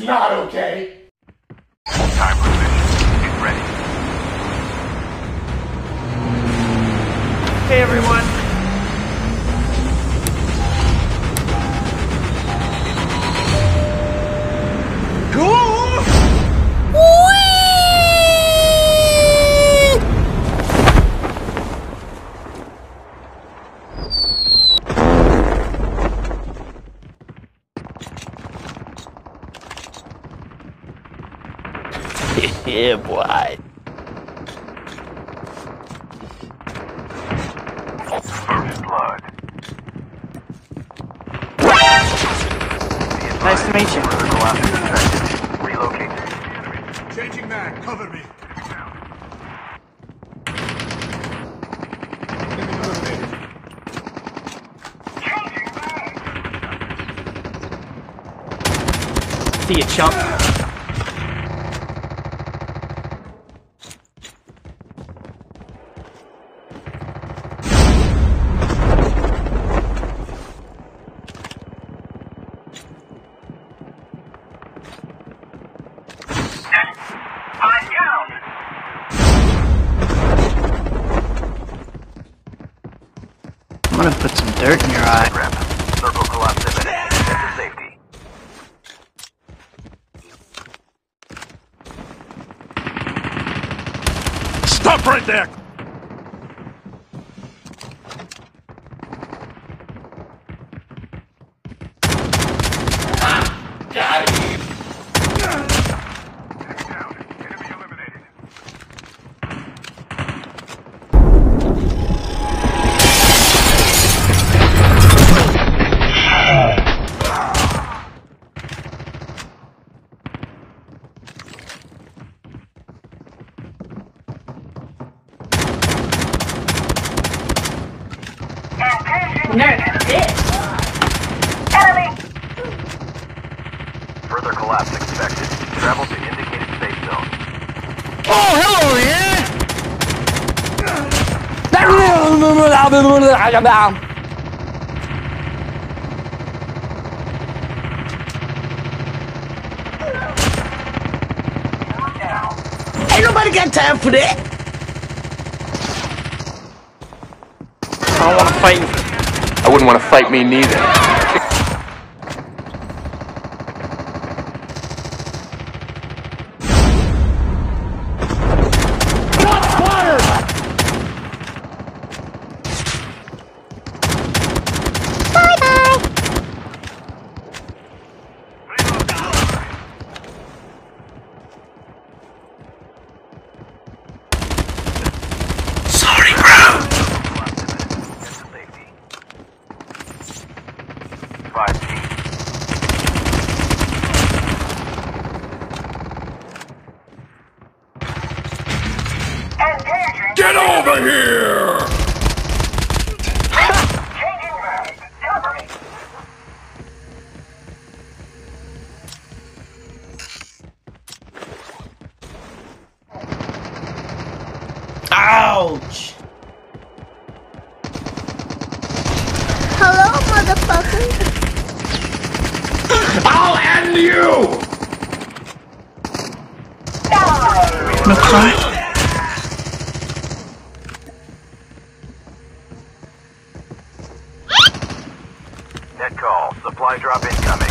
is not okay. Time for this. Get ready. Hey everyone. Yeah, boy. First blood. Nice to meet you. Relocating. Changing mag, cover me. Changing mag. See you, chump. I'm gonna put some dirt in your eye. Rep. Turbo collapse imminent. Head to safety. Stop right there! Got him! Enemy down. Enemy eliminated. Further collapse expected. Travel to indicated safe zone. Oh, hello, yeah! Ain't nobody got time for that! I don't want to fight you. I wouldn't want to fight me neither. Get over here! Changing round. Cover me. Ouch! Hello, motherfucker! I'll end you! Not cry. Net call. Supply drop incoming.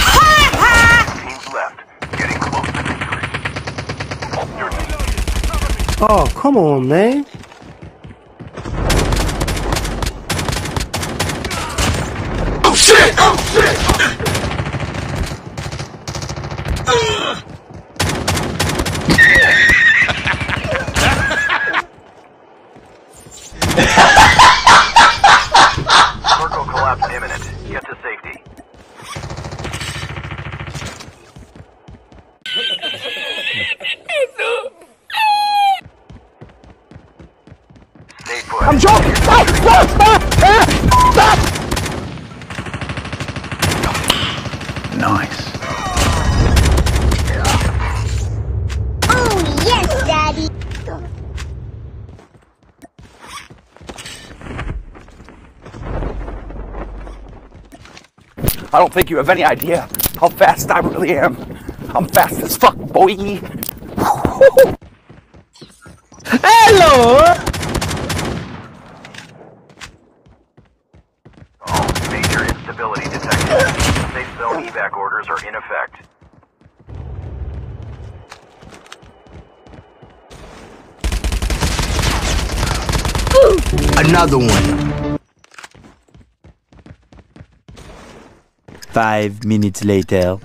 Teams left. Getting close to victory. Oh, come on, man. Oh, shit! Oh, shit! Circle collapse imminent. Get to safety. Stay put. I'm joking! Stop! Stop! Stop! Stop! Nice. Oh, yes, Daddy! I don't think you have any idea how fast I really am. I'm fast as fuck, boy. Hello. Oh, major instability detected. Safe zone evac orders are in effect. Another one. 5 minutes later.